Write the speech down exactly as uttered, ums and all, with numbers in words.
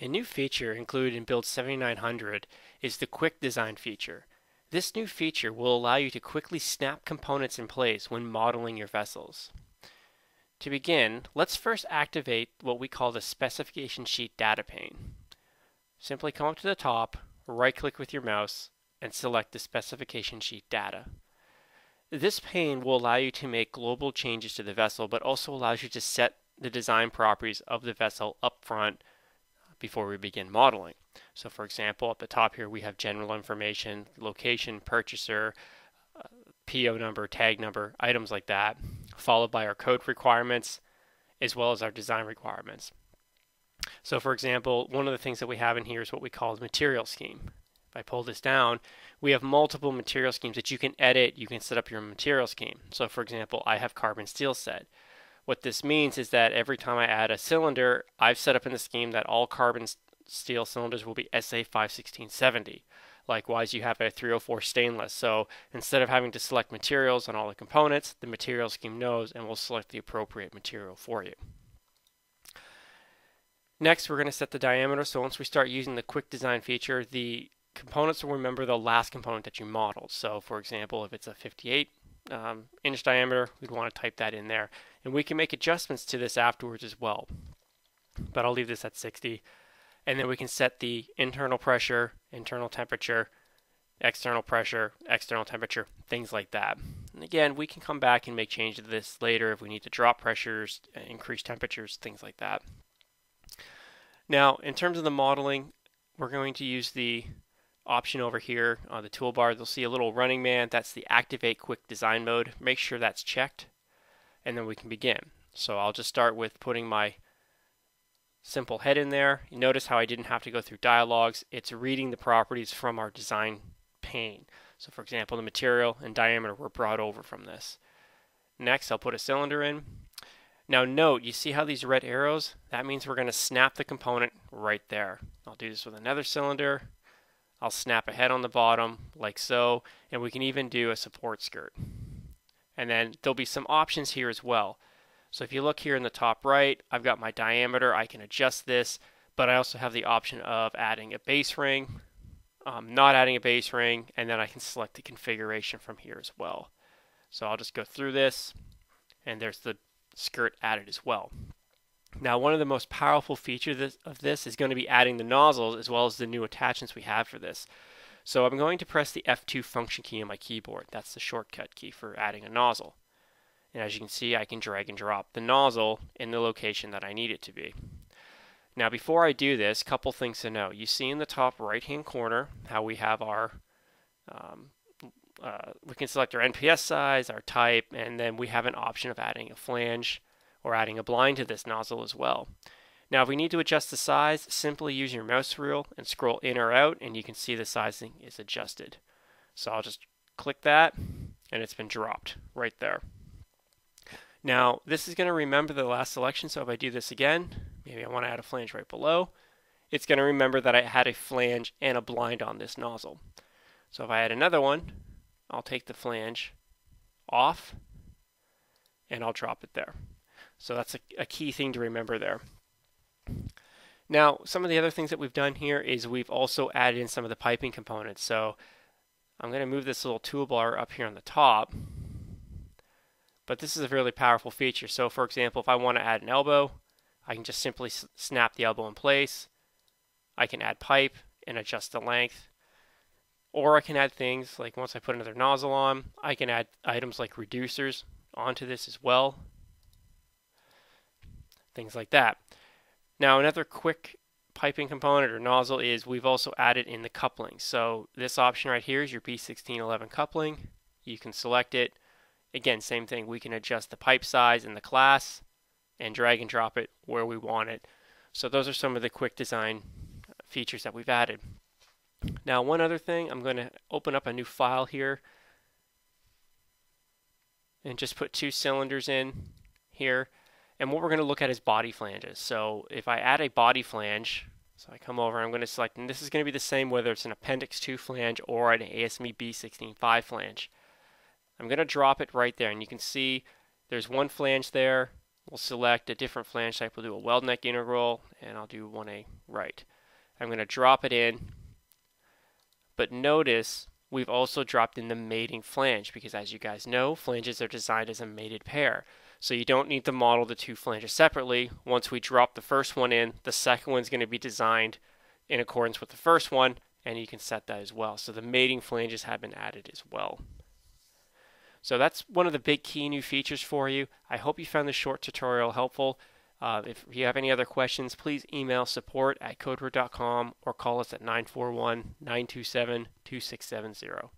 A new feature included in build seventy-nine hundred is the Quick Design feature. This new feature will allow you to quickly snap components in place when modeling your vessels. To begin, let's first activate what we call the Specification Sheet data pane. Simply come up to the top, right-click with your mouse, and select the Specification Sheet data. This pane will allow you to make global changes to the vessel, but also allows you to set the design properties of the vessel up front before we begin modeling. So for example, at the top here we have general information, location, purchaser, uh, P O number, tag number, items like that, followed by our code requirements as well as our design requirements. So for example, one of the things that we have in here is what we call the material scheme. If I pull this down, we have multiple material schemes that you can edit. You can set up your material scheme. So for example, I have carbon steel set. What this means is that every time I add a cylinder, I've set up in the scheme that all carbon steel cylinders will be S A five sixteen seventy. Likewise, you have a three oh four stainless. So instead of having to select materials on all the components, the material scheme knows and will select the appropriate material for you. Next, we're going to set the diameter. So once we start using the Quick Design feature, the components will remember the last component that you modeled. So for example, if it's a fifty-eight um, inch diameter, we'd want to type that in there. And we can make adjustments to this afterwards as well. But I'll leave this at sixty. And then we can set the internal pressure, internal temperature, external pressure, external temperature, things like that. And again, we can come back and make changes to this later if we need to drop pressures, increase temperatures, things like that. Now, in terms of the modeling, we're going to use the option over here on the toolbar. You'll see a little running man. That's the Activate Quick Design Mode. Make sure that's checked, and then we can begin. So I'll just start with putting my simple head in there. You notice how I didn't have to go through dialogues. It's reading the properties from our design pane. So for example, the material and diameter were brought over from this. Next, I'll put a cylinder in. Now note, you see how these red arrows? That means we're going to snap the component right there. I'll do this with another cylinder. I'll snap a head on the bottom like so, and we can even do a support skirt. And then there'll be some options here as well. So if you look here in the top right, I've got my diameter. I can adjust this, but I also have the option of adding a base ring, um, not adding a base ring, and then I can select the configuration from here as well. So I'll just go through this, and there's the skirt added as well. Now, one of the most powerful features of this is going to be adding the nozzles as well as the new attachments we have for this. So I'm going to press the F two function key on my keyboard. That's the shortcut key for adding a nozzle. And as you can see, I can drag and drop the nozzle in the location that I need it to be. Now, before I do this, a couple things to know. You see in the top right-hand corner how we have our, um, uh, we can select our N P S size, our type, and then we have an option of adding a flange or adding a blind to this nozzle as well. Now, if we need to adjust the size, simply use your mouse wheel and scroll in or out, and you can see the sizing is adjusted. So I'll just click that, and it's been dropped right there. Now, this is going to remember the last selection, so if I do this again, maybe I want to add a flange right below, it's going to remember that I had a flange and a blind on this nozzle. So if I add another one, I'll take the flange off, and I'll drop it there. So that's a, a key thing to remember there. Now, some of the other things that we've done here is we've also added in some of the piping components. So I'm going to move this little toolbar up here on the top. But this is a really powerful feature. So for example, if I want to add an elbow, I can just simply s snap the elbow in place. I can add pipe and adjust the length. Or I can add things like once I put another nozzle on, I can add items like reducers onto this as well. Things like that. Now, another quick piping component or nozzle is we've also added in the coupling. So this option right here is your B sixteen eleven coupling. You can select it. Again, same thing. We can adjust the pipe size in the class and drag and drop it where we want it. So those are some of the quick design features that we've added. Now, one other thing, I'm going to open up a new file here and just put two cylinders in here. And what we're going to look at is body flanges. So if I add a body flange, so I come over, I'm going to select, and this is going to be the same whether it's an Appendix two flange or an A S M E B sixteen point five flange. I'm going to drop it right there, and you can see there's one flange there, We'll select a different flange type. We'll do a weld neck integral, and I'll do one A right. I'm going to drop it in, but notice we've also dropped in the mating flange, because as you guys know, flanges are designed as a mated pair. So you don't need to model the two flanges separately. Once we drop the first one in, the second one's going to be designed in accordance with the first one, and you can set that as well. So the mating flanges have been added as well. So that's one of the big key new features for you. I hope you found this short tutorial helpful. Uh, if you have any other questions, please email support at codeware dot com or call us at nine four one, nine two seven, two six seven zero.